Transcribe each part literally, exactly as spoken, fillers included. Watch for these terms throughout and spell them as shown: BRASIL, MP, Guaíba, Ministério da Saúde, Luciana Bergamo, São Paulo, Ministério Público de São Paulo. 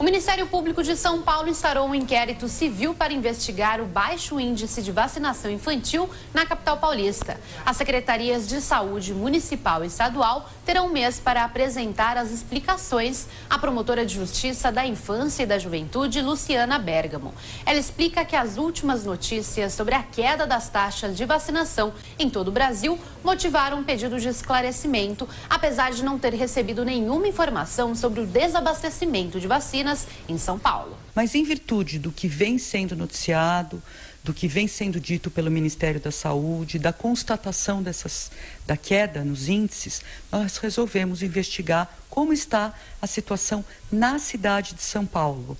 O Ministério Público de São Paulo instaurou um inquérito civil para investigar o baixo índice de vacinação infantil na capital paulista. As secretarias de saúde municipal e estadual terão um mês para apresentar as explicações à promotora de justiça da infância e da juventude, Luciana Bergamo. Ela explica que as últimas notícias sobre a queda das taxas de vacinação em todo o Brasil motivaram um pedido de esclarecimento, apesar de não ter recebido nenhuma informação sobre o desabastecimento de vacinas em São Paulo. Mas em virtude do que vem sendo noticiado, do que vem sendo dito pelo Ministério da Saúde, da constatação dessas, da queda nos índices, nós resolvemos investigar como está a situação na cidade de São Paulo,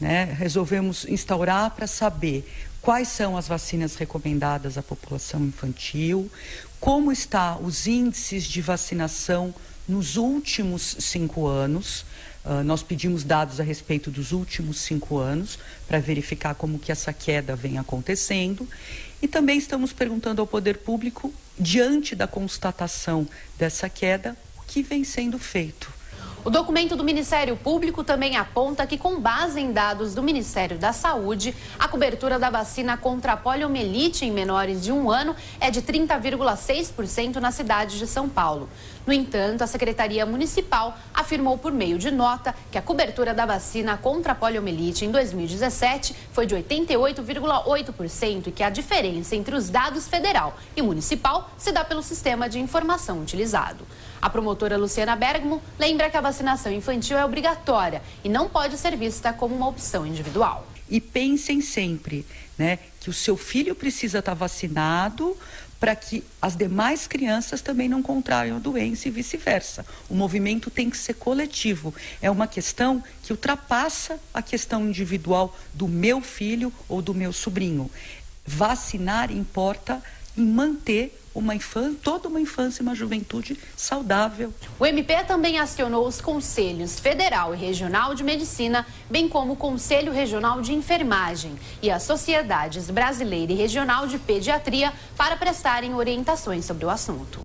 né? Resolvemos instaurar para saber quais são as vacinas recomendadas à população infantil, como está os índices de vacinação nos últimos cinco anos. Uh, nós pedimos dados a respeito dos últimos cinco anos para verificar como que essa queda vem acontecendo. E também estamos perguntando ao poder público, diante da constatação dessa queda, o que vem sendo feito. O documento do Ministério Público também aponta que, com base em dados do Ministério da Saúde, a cobertura da vacina contra a poliomielite em menores de um ano é de trinta vírgula seis por cento na cidade de São Paulo. No entanto, a Secretaria Municipal afirmou por meio de nota que a cobertura da vacina contra a poliomielite em dois mil e dezessete foi de oitenta e oito vírgula oito por cento e que a diferença entre os dados federal e municipal se dá pelo sistema de informação utilizado. A promotora Luciana Bergamo lembra que a vacinação infantil é obrigatória e não pode ser vista como uma opção individual. E pensem sempre, né, que o seu filho precisa estar vacinado para que as demais crianças também não contraiam a doença e vice-versa. O movimento tem que ser coletivo. É uma questão que ultrapassa a questão individual do meu filho ou do meu sobrinho. Vacinar importa em manter Uma infância, toda uma infância e uma juventude saudável. O M P também acionou os Conselhos Federal e Regional de Medicina, bem como o Conselho Regional de Enfermagem e as Sociedades Brasileira e Regional de Pediatria para prestarem orientações sobre o assunto.